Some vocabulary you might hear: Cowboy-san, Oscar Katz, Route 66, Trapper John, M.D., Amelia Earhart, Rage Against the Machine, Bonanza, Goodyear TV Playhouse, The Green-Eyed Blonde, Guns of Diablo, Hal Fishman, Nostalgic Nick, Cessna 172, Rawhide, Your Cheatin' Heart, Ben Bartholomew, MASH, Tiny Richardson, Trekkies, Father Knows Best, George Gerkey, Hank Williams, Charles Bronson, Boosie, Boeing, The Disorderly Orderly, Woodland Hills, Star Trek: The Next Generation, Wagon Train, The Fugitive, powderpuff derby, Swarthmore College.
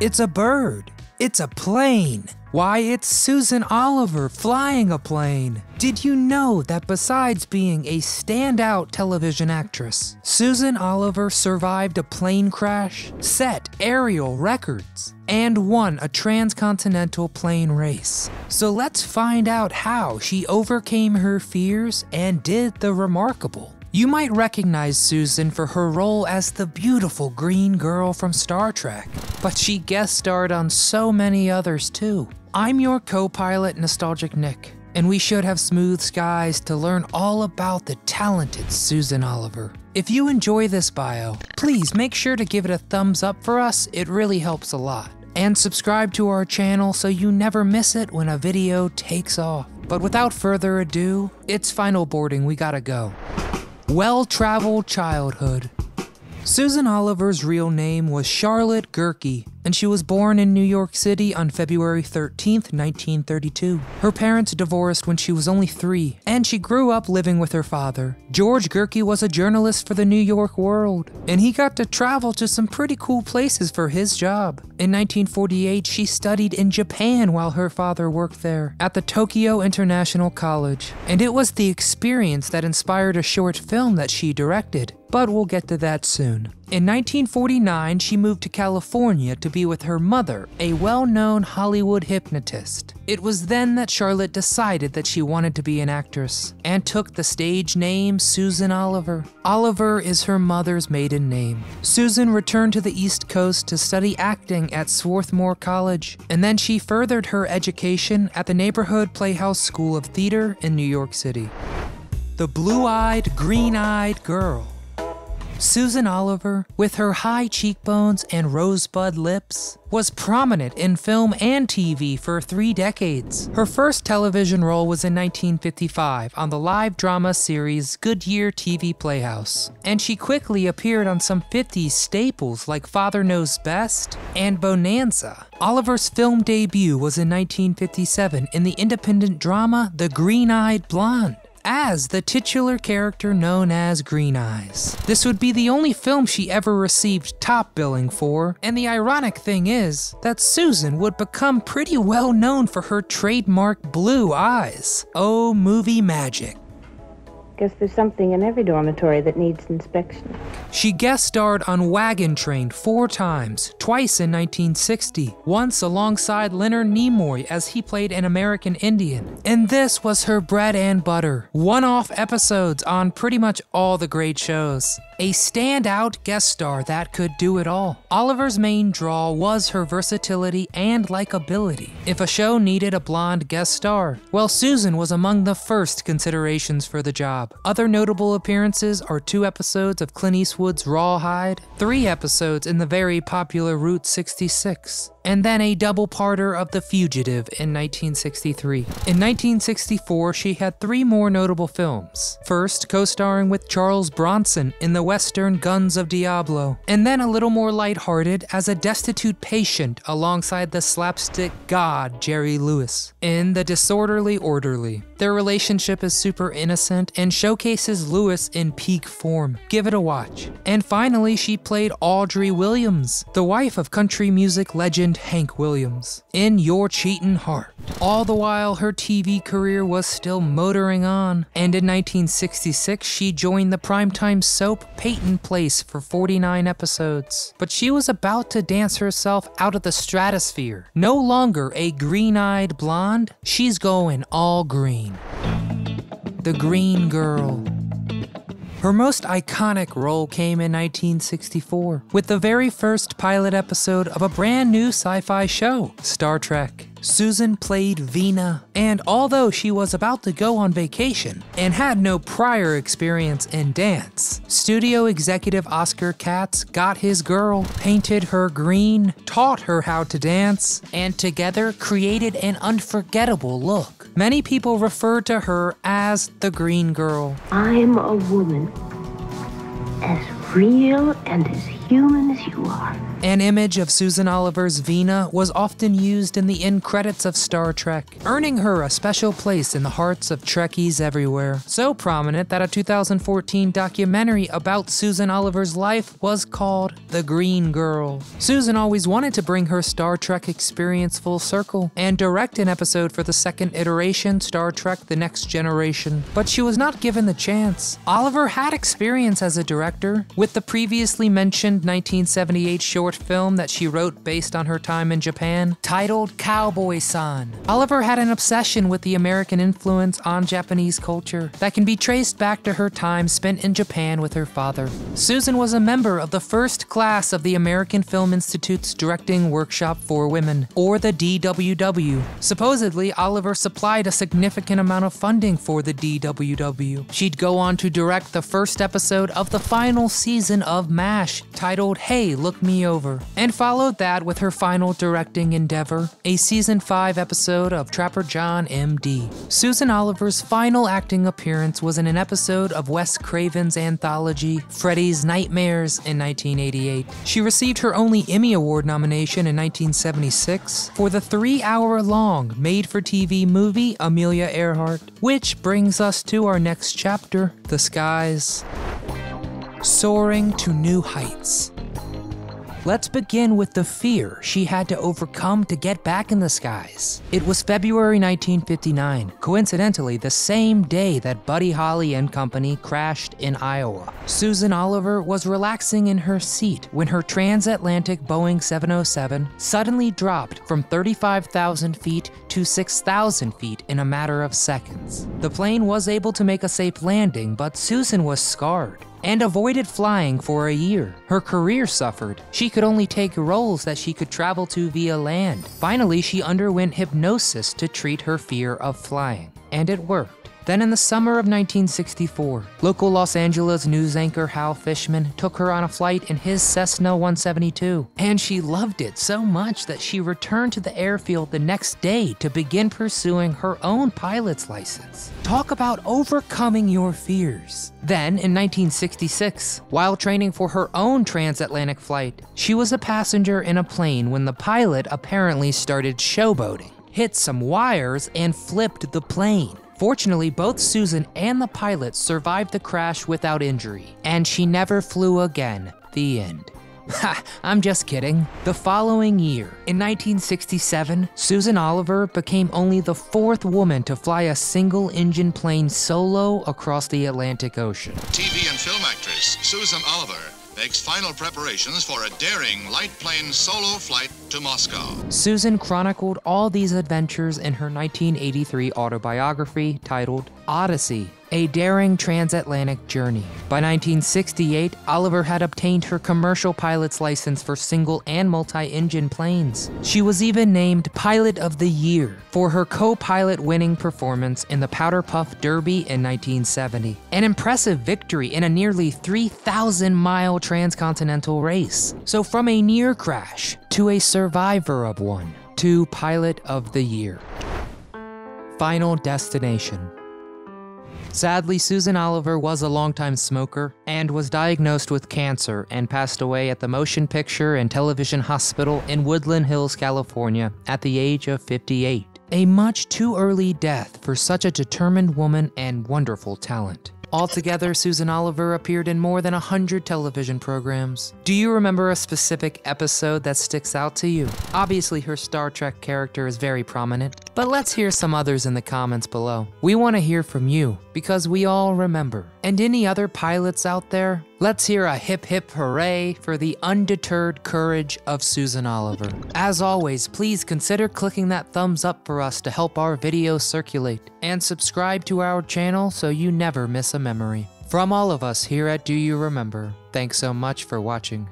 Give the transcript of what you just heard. It's a bird. It's a plane. Why, it's Susan Oliver flying a plane. Did you know that besides being a standout television actress, Susan Oliver survived a plane crash, set aerial records, and won a transcontinental plane race? So let's find out how she overcame her fears and did the remarkable. You might recognize Susan for her role as the beautiful green girl from Star Trek, but she guest starred on so many others too. I'm your co-pilot, Nostalgic Nick, and we should have smooth skies to learn all about the talented Susan Oliver. If you enjoy this bio, please make sure to give it a thumbs up for us, it really helps a lot. And subscribe to our channel so you never miss it when a video takes off. But without further ado, it's final boarding, we gotta go. Well-traveled childhood. Susan Oliver's real name was Charlotte Gerke, and she was born in New York City on February 13, 1932. Her parents divorced when she was only 3, and she grew up living with her father. George Gerkey was a journalist for the New York World, and he got to travel to some pretty cool places for his job. In 1948, she studied in Japan while her father worked there, at the Tokyo International College, and it was the experience that inspired a short film that she directed, but we'll get to that soon. In 1949, she moved to California to be with her mother, a well-known Hollywood hypnotist. It was then that Charlotte decided that she wanted to be an actress, and took the stage name Susan Oliver. Oliver is her mother's maiden name. Susan returned to the East Coast to study acting at Swarthmore College, and then she furthered her education at the neighborhood Playhouse School of Theater in New York City. The blue-eyed, green-eyed girl. Susan Oliver, with her high cheekbones and rosebud lips, was prominent in film and TV for 3 decades. Her first television role was in 1955 on the live drama series Goodyear TV Playhouse, and she quickly appeared on some 50s staples like Father Knows Best and Bonanza. Oliver's film debut was in 1957 in the independent drama The Green-Eyed Blonde, as the titular character known as Green Eyes. This would be the only film she ever received top billing for, and the ironic thing is that Susan would become pretty well known for her trademark blue eyes. Oh, movie magic. Guess there's something in every dormitory that needs inspection. She guest starred on Wagon Train 4 times, twice in 1960, once alongside Leonard Nimoy as he played an American Indian. And this was her bread and butter, one-off episodes on pretty much all the great shows. A standout guest star that could do it all. Oliver's main draw was her versatility and likability. If a show needed a blonde guest star, well, Susan was among the first considerations for the job. Other notable appearances are 2 episodes of Clint Eastwood's Rawhide, 3 episodes in the very popular Route 66, and then a double-parter of The Fugitive in 1963. In 1964, she had 3 more notable films. First, co-starring with Charles Bronson in the Western Guns of Diablo, and then a little more lighthearted as a destitute patient alongside the slapstick god Jerry Lewis in The Disorderly Orderly. Their relationship is super innocent and showcases Lewis in peak form. Give it a watch. And finally, she played Audrey Williams, the wife of country music legend Hank Williams, in Your Cheatin' Heart. All the while, her TV career was still motoring on, and in 1966, she joined the primetime soap Peyton Place for 49 episodes. But she was about to dance herself out of the stratosphere. No longer a green-eyed blonde, she's going all green. The Green Girl. Her most iconic role came in 1964, with the very first pilot episode of a brand new sci-fi show, Star Trek. Susan played Vina, and although she was about to go on vacation and had no prior experience in dance, studio executive Oscar Katz got his girl, painted her green, taught her how to dance, and together created an unforgettable look. Many people refer to her as the Green Girl. I'm a woman, as real and as human as you are. An image of Susan Oliver's Vina was often used in the end credits of Star Trek, earning her a special place in the hearts of Trekkies everywhere. So prominent that a 2014 documentary about Susan Oliver's life was called The Green Girl. Susan always wanted to bring her Star Trek experience full circle and direct an episode for the second iteration, Star Trek: The Next Generation, but she was not given the chance. Oliver had experience as a director, with the previously mentioned 1978 short film that she wrote based on her time in Japan, titled Cowboy-san. Oliver had an obsession with the American influence on Japanese culture that can be traced back to her time spent in Japan with her father. Susan was a member of the first class of the American Film Institute's Directing Workshop for Women, or the DWW. Supposedly, Oliver supplied a significant amount of funding for the DWW. She'd go on to direct the first episode of the final season of MASH, titled Hey, Look Me Over, and followed that with her final directing endeavor, a season 5 episode of Trapper John, M.D. Susan Oliver's final acting appearance was in an episode of Wes Craven's anthology, Freddy's Nightmares, in 1988. She received her only Emmy Award nomination in 1976 for the 3-hour-long made-for-TV movie Amelia Earhart, which brings us to our next chapter, The Skies. Soaring to new heights. Let's begin with the fear she had to overcome to get back in the skies. It was February 1959, coincidentally the same day that Buddy Holly and company crashed in Iowa. Susan Oliver was relaxing in her seat when her transatlantic Boeing 707 suddenly dropped from 35,000 feet to 6,000 feet in a matter of seconds. The plane was able to make a safe landing, but Susan was scarred and avoided flying for a year. Her career suffered. She could only take roles that she could travel to via land. Finally, she underwent hypnosis to treat her fear of flying, and it worked. Then in the summer of 1964, local Los Angeles news anchor Hal Fishman took her on a flight in his Cessna 172, and she loved it so much that she returned to the airfield the next day to begin pursuing her own pilot's license. Talk about overcoming your fears. Then, in 1966, while training for her own transatlantic flight, she was a passenger in a plane when the pilot apparently started showboating, hit some wires, and flipped the plane. Fortunately, both Susan and the pilot survived the crash without injury, and she never flew again. The end. Ha, I'm just kidding. The following year, in 1967, Susan Oliver became only the 4th woman to fly a single-engine plane solo across the Atlantic Ocean. TV and film actress Susan Oliver makes final preparations for a daring light plane solo flight to Moscow. Susan chronicled all these adventures in her 1983 autobiography titled Odyssey, A Daring Transatlantic Journey. By 1968, Oliver had obtained her commercial pilot's license for single and multi-engine planes. She was even named Pilot of the Year for her co-pilot winning performance in the Powderpuff Derby in 1970, an impressive victory in a nearly 3,000-mile transcontinental race. So from a near crash to a survivor of one, to Pilot of the Year. Final destination. Sadly, Susan Oliver was a longtime smoker and was diagnosed with cancer and passed away at the Motion Picture and Television Hospital in Woodland Hills, California, at the age of 58. A much too early death for such a determined woman and wonderful talent. Altogether, Susan Oliver appeared in more than 100 television programs. Do you remember a specific episode that sticks out to you? Obviously, her Star Trek character is very prominent, but let's hear some others in the comments below. We want to hear from you, because we all remember. And any other pilots out there? Let's hear a hip hip hooray for the undeterred courage of Susan Oliver. As always, please consider clicking that thumbs up for us to help our videos circulate, and subscribe to our channel so you never miss a memory. From all of us here at Do You Remember, thanks so much for watching.